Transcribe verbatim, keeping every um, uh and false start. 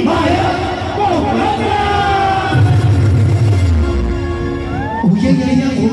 Oh yeah yeah yeah, oh